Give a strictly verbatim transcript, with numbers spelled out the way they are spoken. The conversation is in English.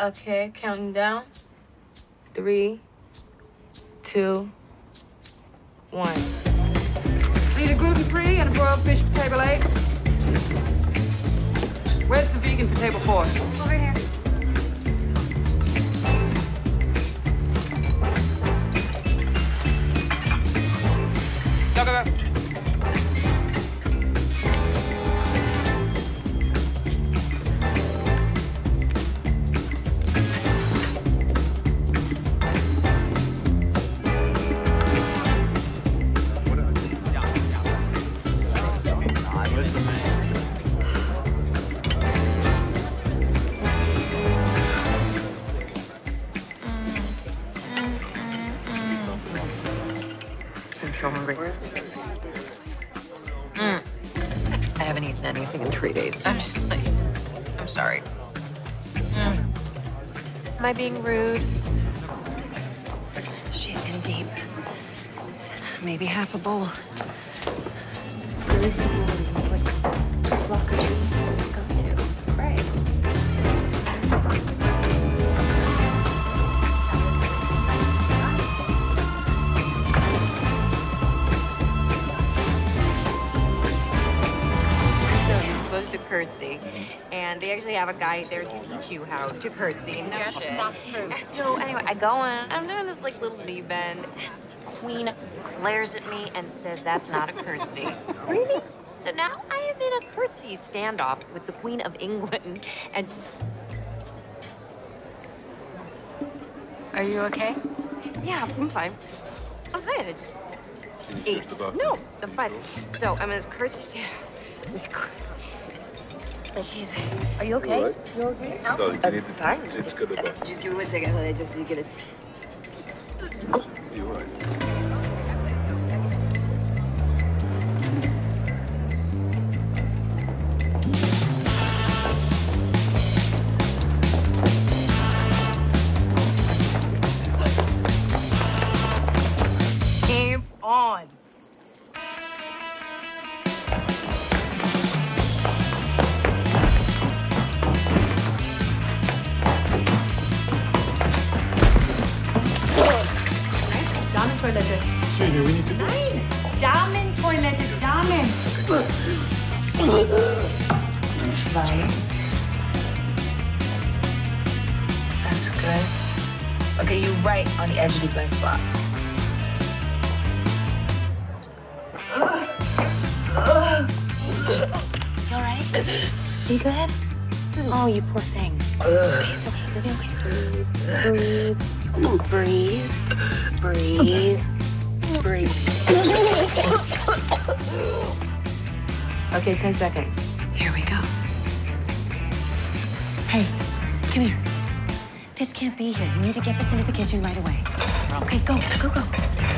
Okay, counting down. Three, two, one. I need a gluten-free and a broiled fish for table eight. Where's the vegan for table four? Over here. Go, go, go. So hungry. Mm. I haven't eaten anything in three days. I'm just like, I'm sorry. Mm. Am I being rude? She's in deep. Maybe half a bowl. It's really cool. It's like just block or two. Go to. Right. To curtsy, and they actually have a guy there to teach you how to curtsy. No yes, shit. That's true. So anyway, I go in. I'm doing this like little knee bend. Queen glares at me and says, "That's not a curtsy." Really? So now I am in a curtsy standoff with the Queen of England. And are you okay? Yeah, I'm fine. I'm fine. I just ate. No, I'm fine. So I'm in this curtsy standoff. And she's like, are you okay? Right. You okay? No, no, you I'm fine. It's just, good about. Just give me one second. I just need to get a... Oh. You're right. Game on. Senior, we need to... Nein! Damen, Toilette, Damen! Schwein. That's good. Okay, you're right on the edge of the blind spot. You all right? Are you good? Oh, you poor thing. Okay, it's okay. You're okay. Breathe. Breathe. Breathe. Breathe. Okay, ten seconds. Here we go. Hey, come here. This can't be here. You need to get this into the kitchen right away. Okay, go, go, go.